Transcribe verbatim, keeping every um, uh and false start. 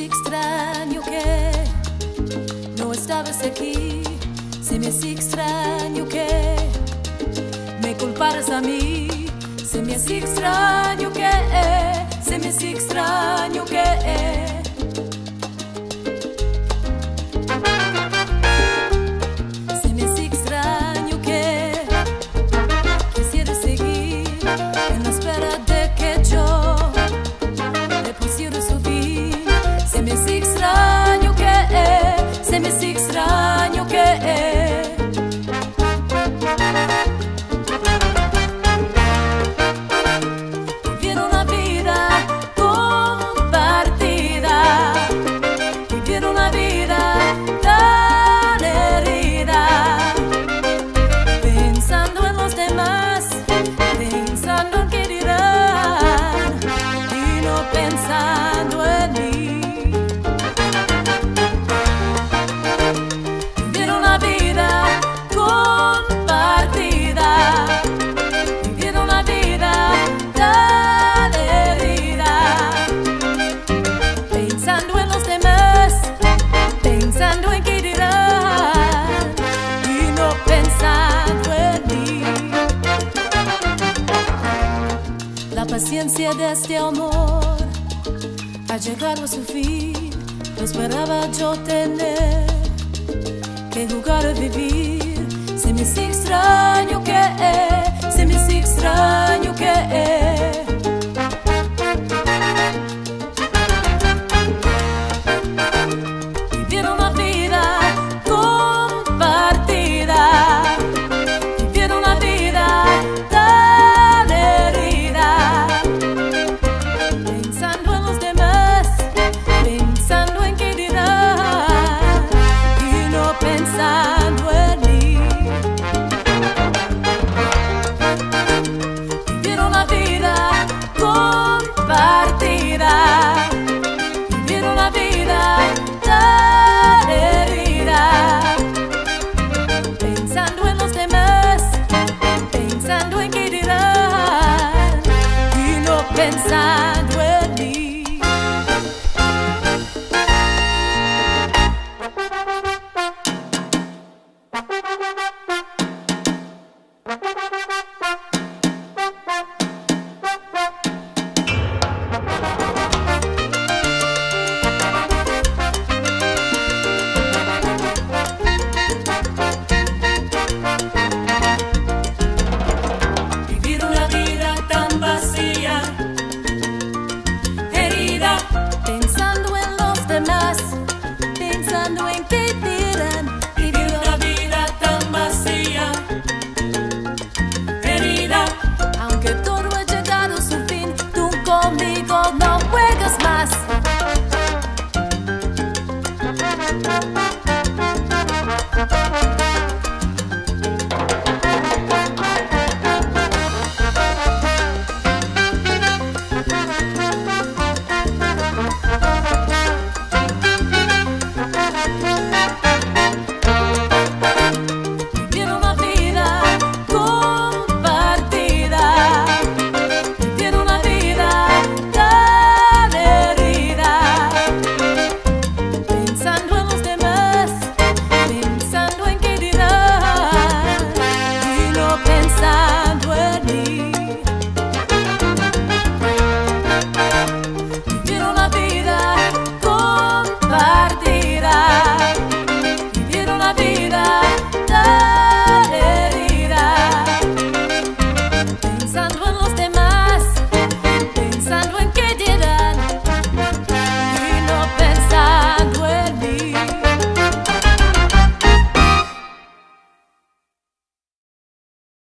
sentí extraño que no estabas aquí. Se me hace extraño que me culparas a mí. Se me hace extraño que, eh, se me hace extraño que, eh. La paciencia de este amor ha llegado a su fin. No esperaba yo tener que jugar a vivir. Se me hace extraño que, eh, se me hace extraño que, eh.